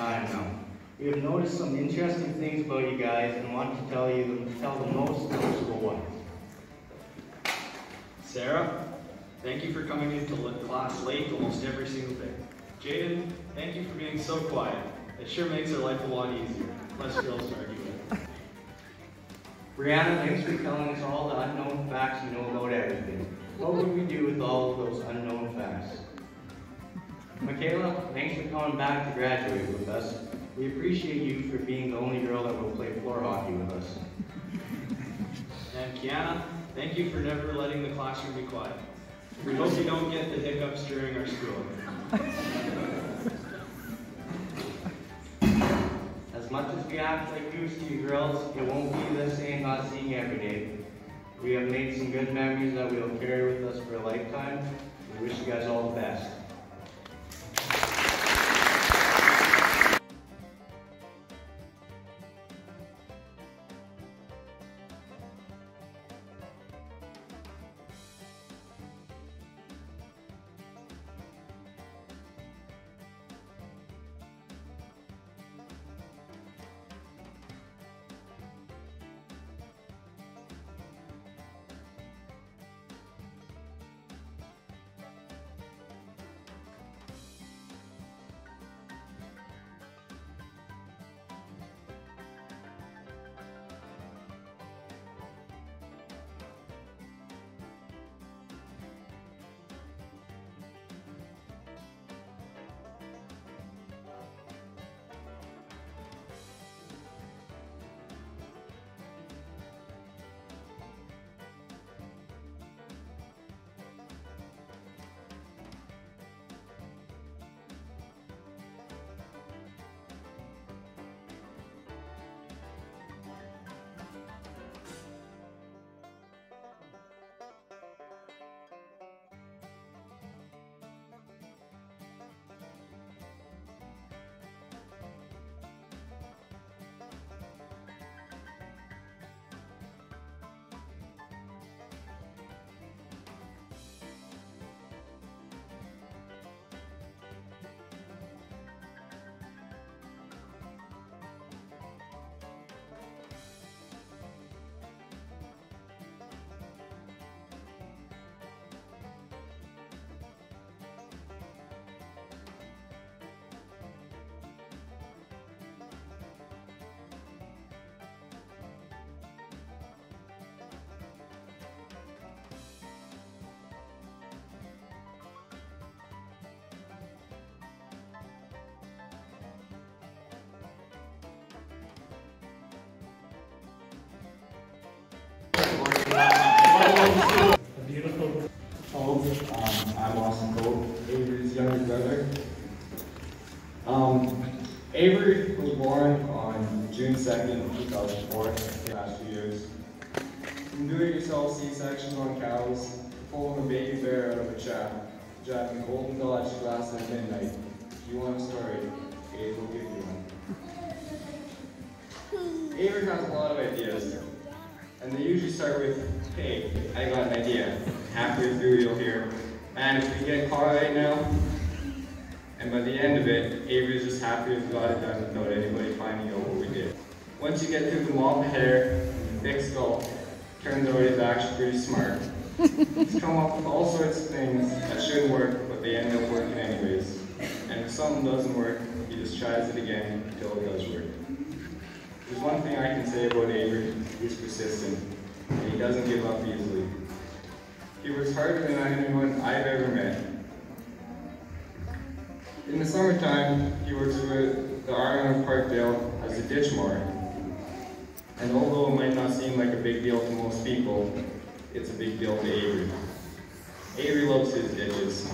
time now. We have noticed some interesting things about you guys and want to tell the most noticeable ones. Sarah, thank you for coming into class late almost every single day. Jaden, thank you for being so quiet. It sure makes our life a lot easier. Less girls to argue with. Brianna, thanks for telling us all the unknown facts you know about everything. What would we do with all of those unknown facts? Michaela, thanks for coming back to graduate with us. We appreciate you for being the only girl that will play floor hockey with us. And Kiana, thank you for never letting the classroom be quiet. We hope you don't get the hiccups during our school. As much as we act like goose to you girls, it won't be the same not seeing you every day. We have made some good memories that we will carry with us for a lifetime. We wish you guys all the best. A beautiful poem. I'm Austin Cole, Avery's younger brother. Avery was born on June 2nd, 2004, the last few years. From do-it-yourself C-section on cows, pulling a baby bear out of a trap, driving a golden Dodge glass at midnight. If you want a story, Avery will give you one. Avery has a lot of ideas. And they usually start with, hey, I got an idea. Halfway through you'll hear, man, if we get a car right now. And by the end of it, Avery's just happy we've got it done without anybody finding out what we did. Once you get through the mop hair and the thick skull, turns out he's actually pretty smart. He's come up with all sorts of things that shouldn't work, but they end up working anyways. And if something doesn't work, he just tries it again until it does work. There's one thing I can say about Avery, he's persistent, and he doesn't give up easily. He works harder than anyone I've ever met. In the summertime, he works with the Iron of Parkdale as a ditch mower. And although it might not seem like a big deal to most people, it's a big deal to Avery. Avery loves his ditches.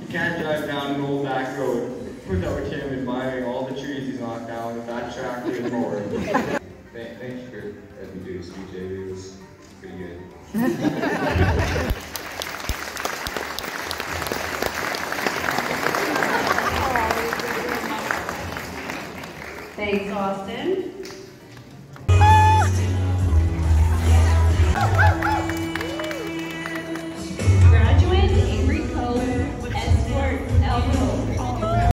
He can't drive down an old back road without him admiring all the trees he's knocked down with that tractor and more. Thank you for letting me do a speech, Avery. It was pretty good. Thanks, Austin.